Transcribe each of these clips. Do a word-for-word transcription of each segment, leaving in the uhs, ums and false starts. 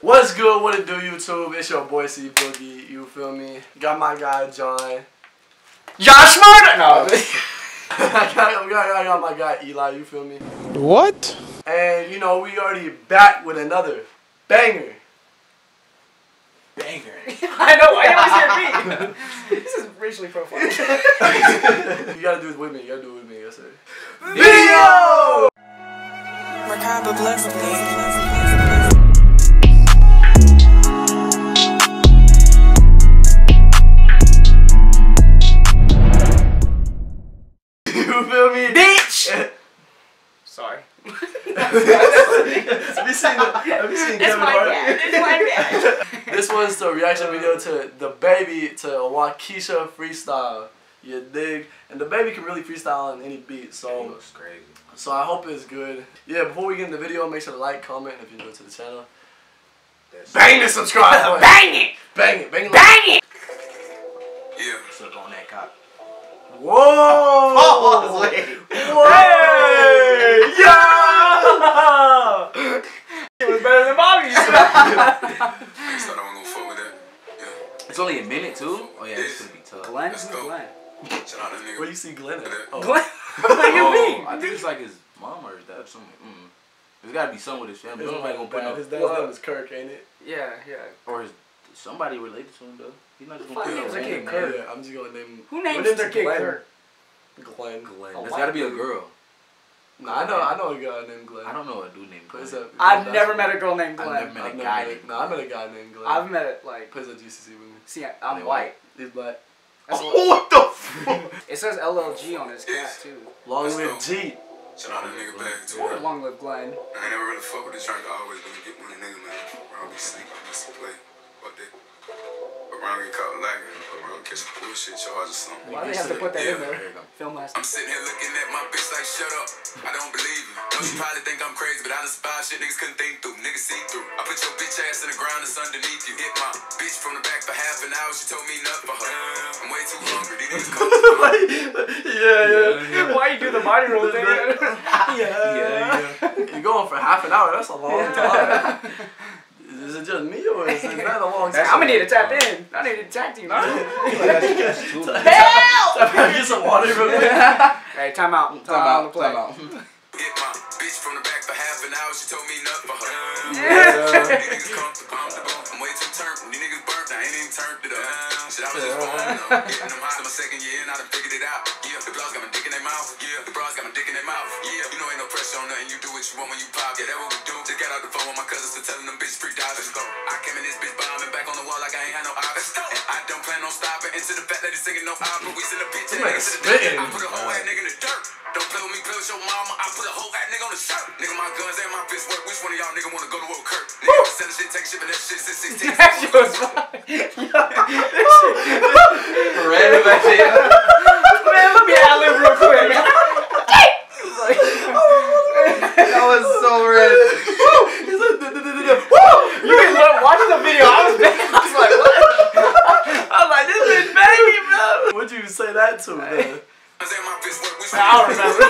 What's good? What it do, YouTube? It's your boy C Boogie. You feel me? Got my guy John. Josh Murder. No. I, got, I, got, I got my guy Eli. You feel me? What? And you know we already back with another banger. Banger. I know. I know it's your beat. This is racially profiled. You gotta do it with me. You gotta do it with me. Yes sir. Video. Macabre blessing. Have you seen, the, have you seen Kevin Hart? It's my bad. This one's the reaction video to DaBaby to a Wockesha freestyle. You dig? And DaBaby can really freestyle on any beat, so. It looks crazy. So I hope it's good. Yeah, before we get in the video, make sure to like, comment, and if you're new to the channel. That's bang it. The subscribe. Bang it! Bang it! Bang it! Bang, bang it! Yeah. Slip on that cop. Whoa! Oh, whoa! Hey! Yeah! It was better than Bobby's. It's only a minute too. Oh yeah, this is gonna be tough. Glenn, who's Glenn? Where you see Glenn at? Oh. Glenn? What do you mean? I think it's like his mom or his dad or something. Mm. There's gotta be someone with his family. His, gonna put no his dad's name is Kirk, ain't it? Yeah, yeah. Or his somebody related to him though. He's not just gonna name kid Kirk. Yeah, I'm just gonna name him. Who names their kid Kirk? Glenn. Glenn. There's gotta be a girl. No, I know, I know a girl named Glenn. I don't know a dude named Glenn. A, I've never met a girl named Glenn. I've never met I've a never guy. Met, no, I met a guy named Glenn. I've met it like. Plays at G C C with me. See, I'm, I'm white. white. He's black. That's oh, what the fuck? It says L L G on his cap too. Long live G. Shout out to nigga back too. Or long live Glenn. I ain't never really fuck with this trying to always gonna get one of the nigga man. Around me sleep, I miss the play. Fuck that. Around get caught lagging. Around catch a bullshit charge or something. Why do they have to put that in there? Film last I'm sitting here looking at my bitch like shut up. I don't believe you. Don't you probably think I'm crazy, but I despise shit niggas couldn't think through. Niggas see through. I put your bitch ass in the ground, it's underneath you. Hit my bitch from the back for half an hour, she told me nothing for her. I'm way too hungry, these niggas come yeah, yeah. Why you do the body roll thing? yeah. yeah, yeah. You're going for half an hour, that's a long yeah. time. Is it just me or is it not a long time? I'm gonna need to tap in. I need to tap to you. Help! Get some water real quick. Hey, time out. Time, time out. Time out. Hit my bitch from the back for half an hour. She told me nothing but her. Yeah. These niggas comfortable. I'm way too turned. These niggas burnt. I ain't even turned it up. Shit, I was just born though. Getting them high. My second year and I done figured it out. Yeah, the blogs got my dick in their mouth. Yeah, the bras got my dick in their mouth. Yeah, you know ain't no pressure on nothing. You do what you want when you pop. Yeah, that's what we do. Just got out the phone with my cousins to telling them bitch free divers go. I came in this bitch bombing back on the wall like I ain't had no options. And I don't plan on stopping. Into the fact that he's singing no opera. We send a bitch and niggas to the dick. I put a whole ass nigga in the dirt. Don't play with me, play with your mama. I put a whole ass nigga on the shirt. Nigga, my guns ain't my fist work. Which one of y'all nigga wanna go to World Kirk? Nigga, I said the shit, take shit, but that shit since sixteen. That shit was fine. Random that shit. Man, let me ad lib real quick. That was so random. He's like, you guys weren't watching the video. I was banging. I was like, what? I was like, this bitch banging, bro. What'd you say that to, man? I don't remember.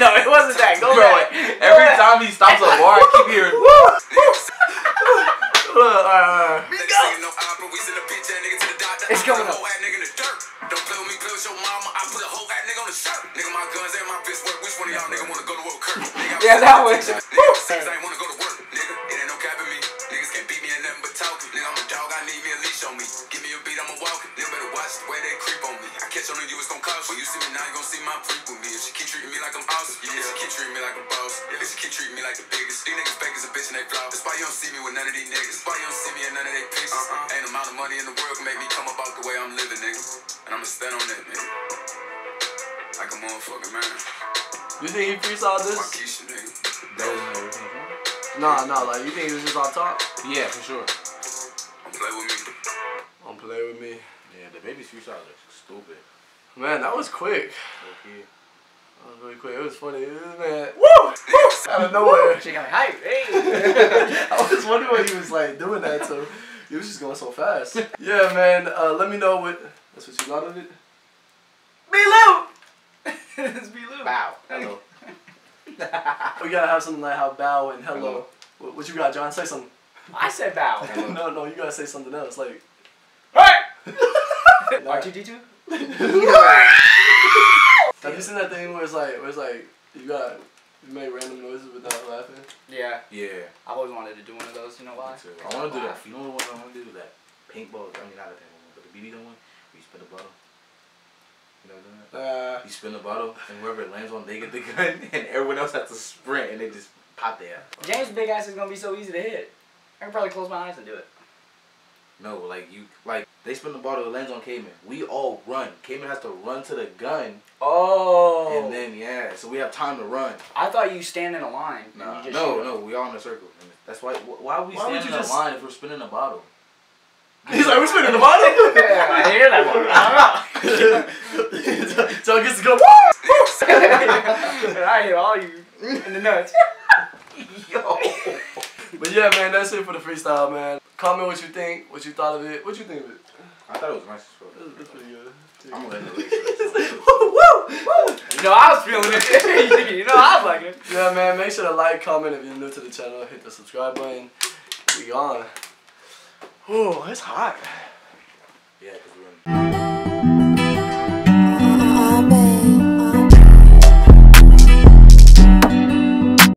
No, it wasn't that. Go back. Every time he stops a bar, I keep hearing. It's going up. Don't play with me, play with your mama. I put a whole ass nigga on the shirt. Nigga, my guns ain't my fist work. Which one of y'all nigga wanna go to World Kirk? Yeah, that one. You think he freestyled this? Wockesha, nigga. That was never came from? Nah, nah, like, you think he was just on top? Yeah, for sure. Don't play with me. Don't play with me. Yeah, DaBaby's freestyles are stupid. Man, that was quick. Okay. That was really quick. It was funny. It was, man. Woo! Woo! Out of nowhere. She got me hype. Hey! I was wondering what he was, like, doing that to. He was just going so fast. Yeah, man. Uh, let me know what... That's what you got of it? Me, Lou! It's Baloo. Bow. Hello. We gotta have something like how bow and hello. hello. What, what you got, John? Say something. I said bow. no, no, you gotta say something else. Like, hey! R two D two? Have you seen that thing where it's like, where it's like, you got you make random noises without laughing? Yeah. Yeah. I always wanted to do one of those. You know why? I want to do that. You know what I want to do? That paintball. I mean, not a paintball, but the B B gun one. Where you spin the bottle. You know what I'm doing? Uh, you spin the bottle, and whoever it lands on, they get the gun, and everyone else has to sprint, and they just pop there. James' big ass is gonna be so easy to hit. I can probably close my eyes and do it. No, like you, like they spin the bottle, it lands on Cayman. We all run. Cayman has to run to the gun. Oh. And then yeah, so we have time to run. I thought you stand in a line. Nah. You just no, no, we all in a circle. That's why. Why are we why standing in just... a line if we're spinning a bottle? He's like, we're spinning a bottle. Yeah, I hear that one. So it gets to go. And I hit all you in the nuts. Yo. But yeah, man, that's it for the freestyle, man. Comment what you think, what you thought of it, what you think of it. I thought it was nice as fuck. It was pretty good. I'm gonna let it woo, woo, woo. You know, I was feeling it. You know, I was like it. Yeah, man, make sure to like, comment if you're new to the channel. Hit the subscribe button. We on. Oh, it's hot. Yeah, because we're in.